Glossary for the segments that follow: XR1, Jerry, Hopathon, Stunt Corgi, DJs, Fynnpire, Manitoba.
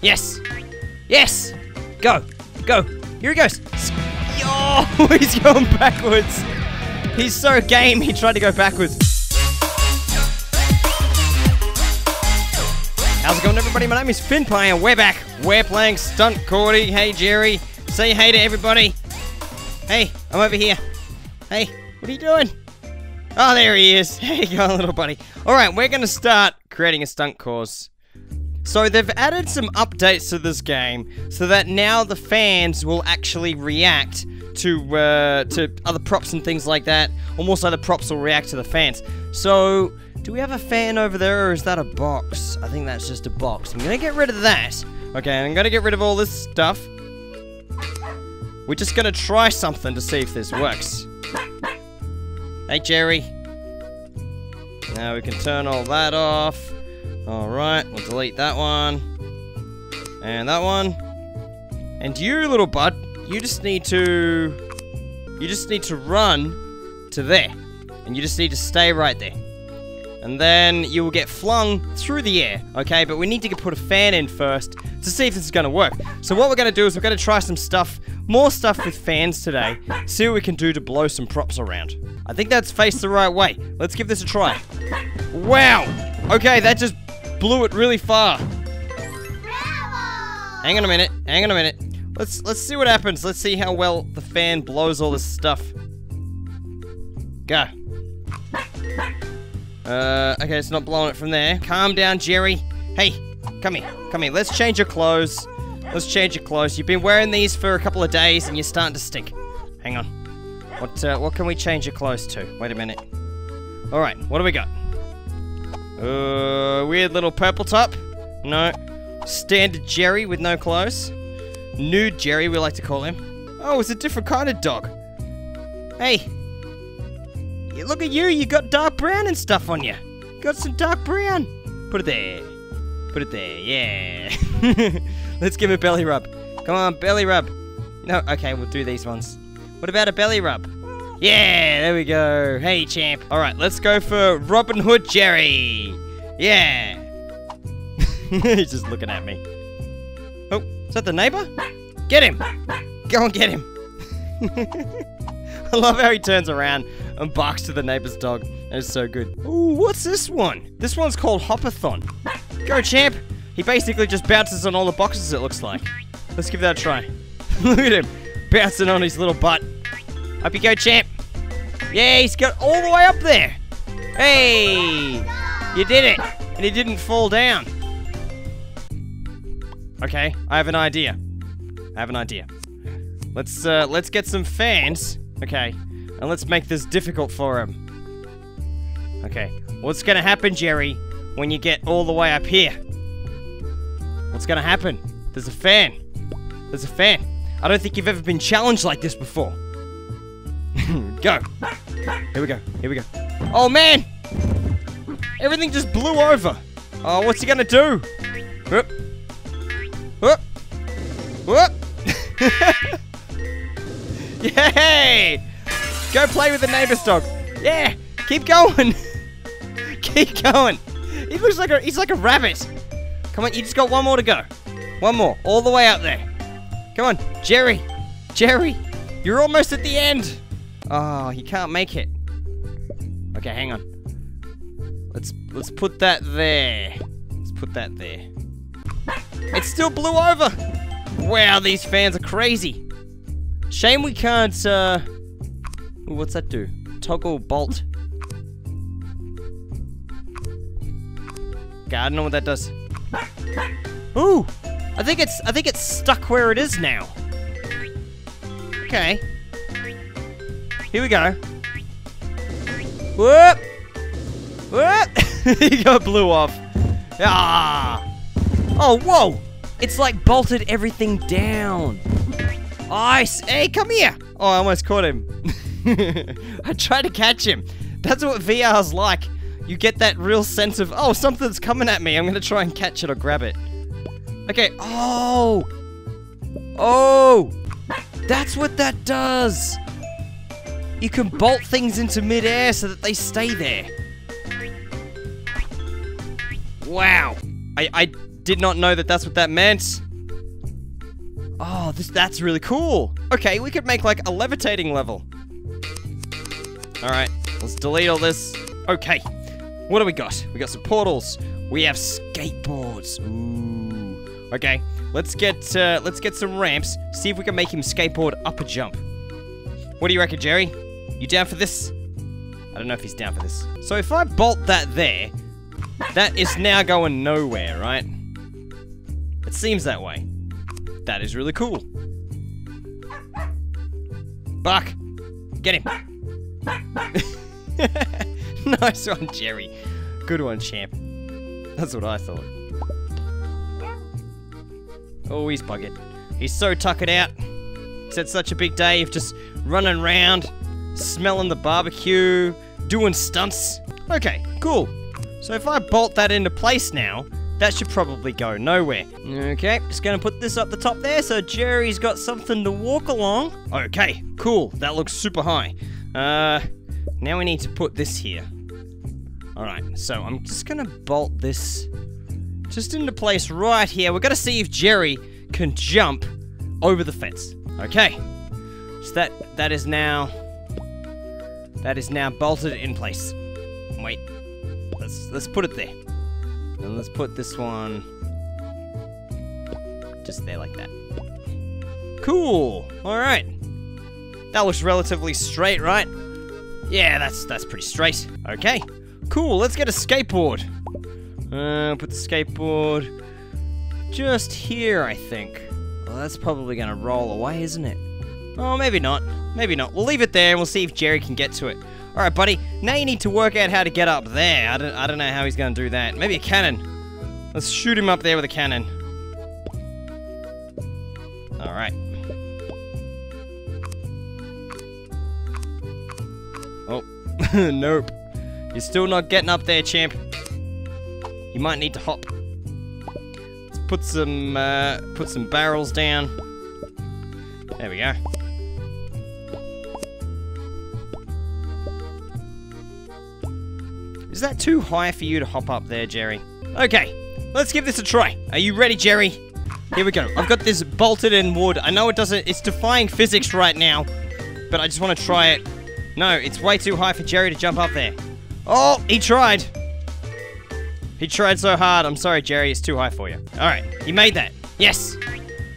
Yes! Yes! Go! Go! Here he goes! Oh, he's going backwards! He's so game, he tried to go backwards. How's it going, everybody? My name is Fynnpire and we're back. We're playing Stunt Corgi. Hey, Jerry. Say hey to everybody. Hey, I'm over here. Hey, what are you doing? Oh, there he is. Hey, you go, little buddy. Alright, we're going to start creating a stunt course. So they've added some updates to this game so that now the fans will actually react to other props and things like that. Or more so, the props will react to the fans. So, do we have a fan over there or is that a box? I think that's just a box. I'm going to get rid of that. Okay, I'm going to get rid of all this stuff. We're just going to try something to see if this works. Hey, Jerry. Now we can turn all that off. Alright, we'll delete that one. And that one. And you, little bud, you just need to run to there. And you just need to stay right there. And then you will get flung through the air, okay? But we need to put a fan in first to see if this is going to work. So what we're going to do is we're going to try some stuff, more stuff with fans today. See what we can do to blow some props around. I think that's faced the right way. Let's give this a try. Wow! Okay, that just blew it really far. Bravo! Hang on a minute, hang on a minute. Let's see what happens. Let's see how well the fan blows all this stuff. Go. Okay, it's not blowing it from there. Calm down, Jerry. Hey, come here, come here. Let's change your clothes. Let's change your clothes. You've been wearing these for a couple of days and you're starting to stink. Hang on. What can we change your clothes to? Wait a minute. Alright, what do we got? Weird little purple top. No. Standard Jerry with no clothes. Nude Jerry, we like to call him. Oh, it's a different kind of dog. Hey. Look at you, you got dark brown and stuff on you. Got some dark brown. Put it there. Put it there, yeah. Let's give him a belly rub. Come on, belly rub. No, okay, we'll do these ones. What about a belly rub? Yeah, there we go. Hey, champ. Alright, let's go for Robin Hood Jerry. Yeah. He's just looking at me. Oh, is that the neighbor? Get him. Go and get him. I love how he turns around and barks to the neighbor's dog. That is so good. Ooh, what's this one? This one's called Hopathon. Go, champ. He basically just bounces on all the boxes, it looks like. Let's give that a try. Look at him, bouncing on his little butt. Up you go, champ. Yeah, he's got all the way up there. Hey, you did it. And he didn't fall down. Okay, I have an idea. I have an idea. Let's get some fans. Okay, and let's make this difficult for him. Okay, what's gonna happen, Jerry, when you get all the way up here? What's gonna happen? There's a fan. There's a fan. I don't think you've ever been challenged like this before. Go. Here we go, here we go. Oh man! Everything just blew over. Oh, what's he gonna do? Whoop. Whoop. Whoop. Yay! Go play with the neighbor's dog. Yeah, keep going. Keep going. He looks like he's like a rabbit. Come on, you just got one more to go. One more, all the way up there. Come on, Jerry. Jerry, you're almost at the end. Oh, he can't make it. Okay, hang on. Let's put that there. Let's put that there. It still blew over. Wow, these fans are crazy. Shame we can't, ooh, what's that do? Toggle bolt. Okay, I don't know what that does. Ooh! I think it's stuck where it is now. Okay. Here we go. Whoop! Whoop! He got blew off. Ah! Oh, whoa! It's like bolted everything down. Ice! Hey, come here! Oh, I almost caught him. I tried to catch him. That's what VR's like. You get that real sense of, oh, something's coming at me. I'm gonna try and catch it or grab it. Okay. Oh! Oh! That's what that does! You can bolt things into midair so that they stay there. Wow. I did not know that that's what that meant. Oh, that's really cool. Okay, we could make like a levitating level. All right, let's delete all this. Okay, what do we got? We got some portals. We have skateboards. Ooh. Okay, let's get some ramps. See if we can make him skateboard up a jump. What do you reckon, Jerry? You down for this? I don't know if he's down for this. So if I bolt that there, that is now going nowhere, right? It seems that way. That is really cool. Buck, get him. Nice one, Jerry. Good one, champ. That's what I thought. Oh, he's buggered. He's so tuckered out. He's had such a big day of just running around, smelling the barbecue, doing stunts. Okay, cool. So if I bolt that into place now, that should probably go nowhere. Okay, just gonna put this up the top there so Jerry's got something to walk along. Okay, cool. That looks super high. Now we need to put this here. Alright, so I'm just gonna bolt this just into place right here. We're gonna see if Jerry can jump over the fence. Okay. So that is now bolted in place. Wait. Let's put it there. And let's put this one just there like that. Cool. All right. That looks relatively straight, right? Yeah, that's pretty straight. Okay. Cool. Let's get a skateboard. Put the skateboard just here, I think. Well, that's probably gonna roll away, isn't it? Oh, maybe not. Maybe not. We'll leave it there and we'll see if Jerry can get to it. All right, buddy. Now you need to work out how to get up there. I don't know how he's going to do that. Maybe a cannon. Let's shoot him up there with a cannon. All right. Oh, nope. You're still not getting up there, champ. You might need to hop. Let's put some barrels down. There we go. Is that too high for you to hop up there, Jerry? Okay, let's give this a try. Are you ready, Jerry? Here we go. I've got this bolted in wood. I know it doesn't, it's defying physics right now, but I just want to try it. No, it's way too high for Jerry to jump up there. Oh, he tried. He tried so hard. I'm sorry, Jerry, it's too high for you. All right, you made that. Yes.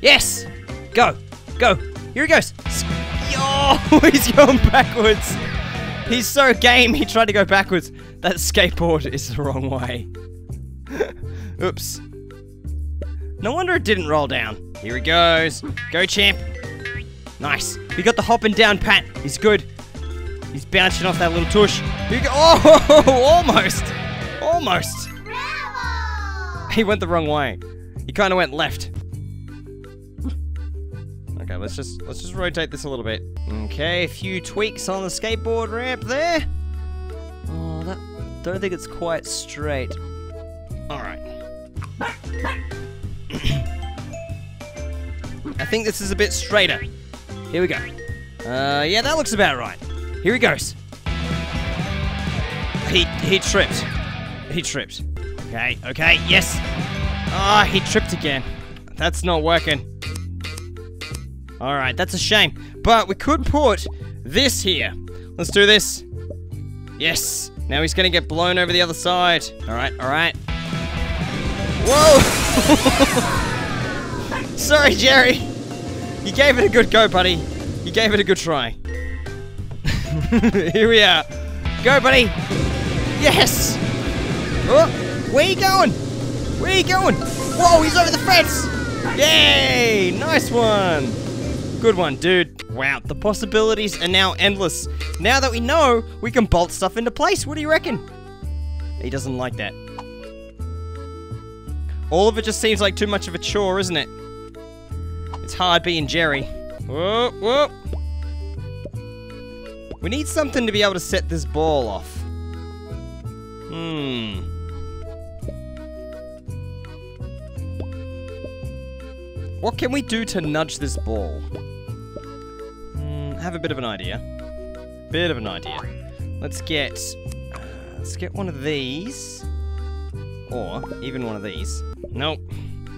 Yes. Go. Go. Here he goes. Oh, he's going backwards. He's so game, he tried to go backwards. That skateboard is the wrong way. Oops. No wonder it didn't roll down. Here he goes. Go, champ. Nice. We got the hopping down pat. He's good. He's bouncing off that little tush. Here we go. Oh, almost. Almost. Bravo. He went the wrong way. He kind of went left. Okay, let's just rotate this a little bit. Okay, a few tweaks on the skateboard ramp there. Oh, that don't think it's quite straight. All right. I think this is a bit straighter. Here we go. Yeah, that looks about right. Here he goes. He tripped. He tripped. Okay, okay, yes. Ah, oh, he tripped again. That's not working. Alright, that's a shame. But we could put this here. Let's do this. Yes. Now he's going to get blown over the other side. Alright, alright. Whoa! Sorry, Jerry. You gave it a good go, buddy. You gave it a good try. Here we are. Go, buddy. Yes. Oh, where are you going? Where are you going? Whoa, he's over the fence. Yay. Nice one. Good one, dude. Wow, the possibilities are now endless. Now that we know, we can bolt stuff into place. What do you reckon? He doesn't like that. All of it just seems like too much of a chore, isn't it? It's hard being Jerry. Whoa, whoa. We need something to be able to set this ball off. What can we do to nudge this ball? Have a bit of an idea. Bit of an idea. Let's get one of these, or even one of these. Nope.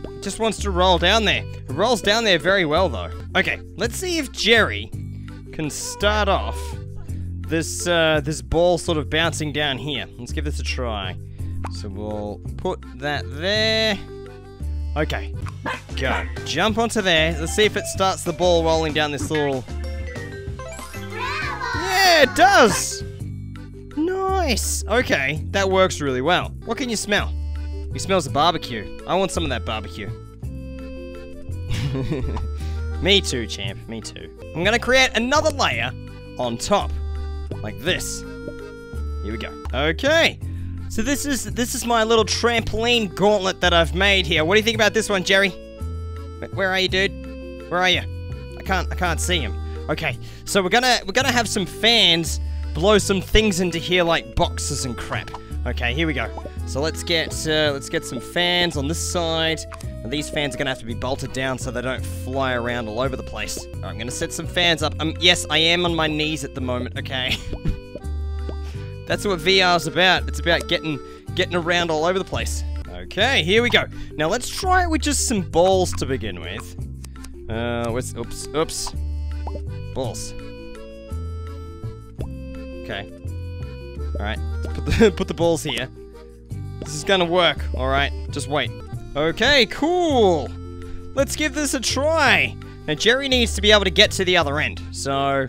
It just wants to roll down there. It rolls down there very well, though. Okay, let's see if Jerry can start off this, this ball sort of bouncing down here. Let's give this a try. So we'll put that there. Okay, go. Jump onto there. Let's see if it starts the ball rolling down this little... Yeah, it does! Nice! Okay, that works really well. What can you smell? It smells of barbecue. I want some of that barbecue. Me too, champ. Me too. I'm gonna create another layer on top. Like this. Here we go. Okay. So this is my little trampoline gauntlet that I've made here. What do you think about this one, Jerry? Where are you, dude? Where are you? I can't see him. Okay. So we're gonna have some fans blow some things into here like boxes and crap. Okay, here we go. So let's get some fans on this side. And these fans are gonna have to be bolted down so they don't fly around all over the place. All right, I'm gonna set some fans up. Yes, I am on my knees at the moment. Okay. That's what VR's about. It's about getting around all over the place. Okay, here we go. Now let's try it with just some balls to begin with. Oops. Balls. Okay. Alright, put the balls here. This is gonna work, alright? Just wait. Okay, cool! Let's give this a try! Now Jerry needs to be able to get to the other end, so...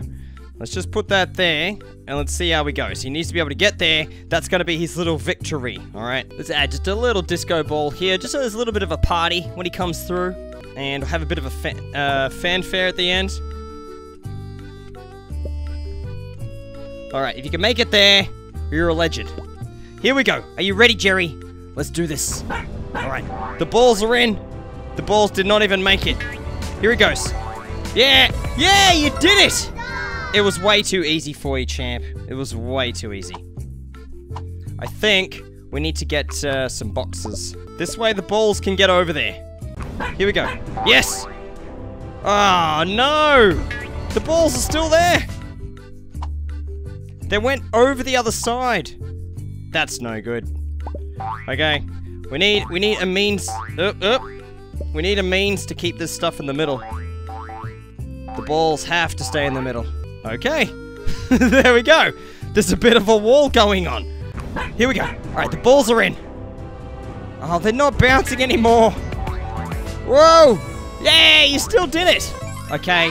Let's just put that there, and let's see how we go. So he needs to be able to get there. That's going to be his little victory, all right? Let's add just a little disco ball here, just so there's a little bit of a party when he comes through. And we'll have a bit of a fanfare at the end. All right, if you can make it there, you're a legend. Here we go. Are you ready, Jerry? Let's do this. All right, the balls are in. The balls did not even make it. Here he goes. Yeah, yeah, you did it! It was way too easy for you, champ. It was way too easy. I think we need to get some boxes. This way the balls can get over there. Here we go. Yes! Oh, no! The balls are still there! They went over the other side. That's no good. Okay. We need a means... We need a means to keep this stuff in the middle. The balls have to stay in the middle. Okay, there we go. There's a bit of a wall going on. Here we go. All right, the balls are in. Oh, they're not bouncing anymore. Whoa! Yeah, you still did it. Okay.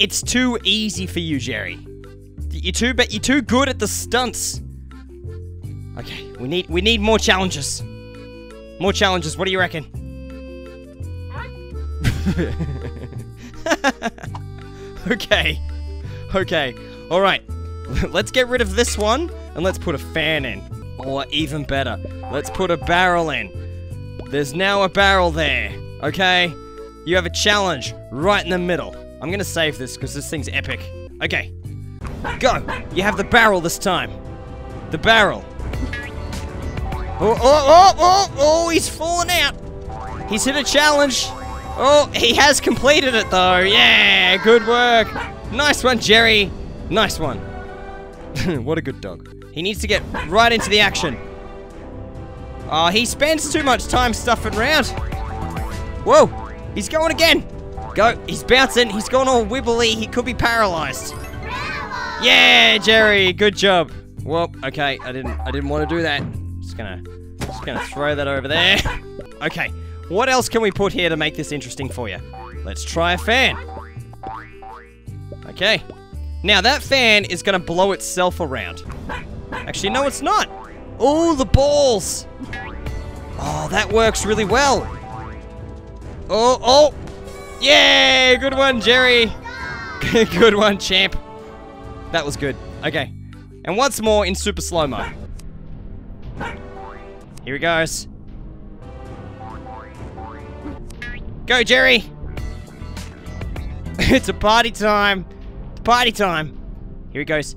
It's too easy for you, Jerry. You're too good at the stunts. Okay, we need more challenges. More challenges. What do you reckon? Okay, okay, all right, let's get rid of this one, and let's put a fan in, or even better, let's put a barrel in. There's now a barrel there, okay? You have a challenge right in the middle. I'm gonna save this, because this thing's epic. Okay, go, you have the barrel this time. The barrel. Oh, he's falling out. He's hit a challenge. Oh, he has completed it though. Yeah, good work. Nice one, Jerry. Nice one. What a good dog. He needs to get right into the action. Oh, he spends too much time stuffing around. Whoa, he's going again. Go, he's bouncing. He's gone all wibbly. He could be paralyzed. Yeah, Jerry, good job. Well, okay, I didn't want to do that. Just gonna throw that over there. Okay. What else can we put here to make this interesting for you? Let's try a fan. Okay. Now that fan is gonna blow itself around. Actually, no it's not. Oh, the balls. Oh, that works really well. Oh. Yeah, good one, Jerry. Good one, champ. That was good. Okay. And once more in super slow-mo. Here he goes. Go, Jerry! It's a party time. It's party time. Here he goes.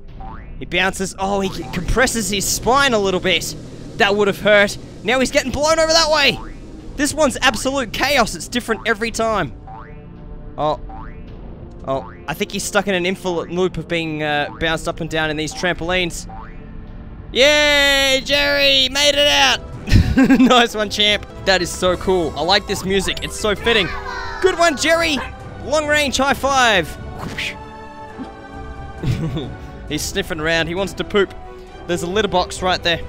He bounces. Oh, he compresses his spine a little bit. That would have hurt. Now he's getting blown over that way. This one's absolute chaos. It's different every time. Oh. I think he's stuck in an infinite loop of being bounced up and down in these trampolines. Yay, Jerry! Made it out! Nice one, champ. That is so cool. I like this music. It's so fitting. Good one, Jerry. Long range high five. He's sniffing around. He wants to poop. There's a litter box right there.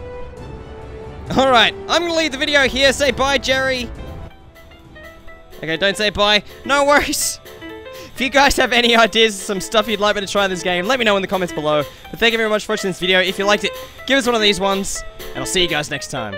Alright, I'm gonna leave the video here. Say bye, Jerry. Okay, don't say bye. No worries. If you guys have any ideas, some stuff you'd like me to try in this game, let me know in the comments below. But thank you very much for watching this video. If you liked it, give us one of these ones, and I'll see you guys next time.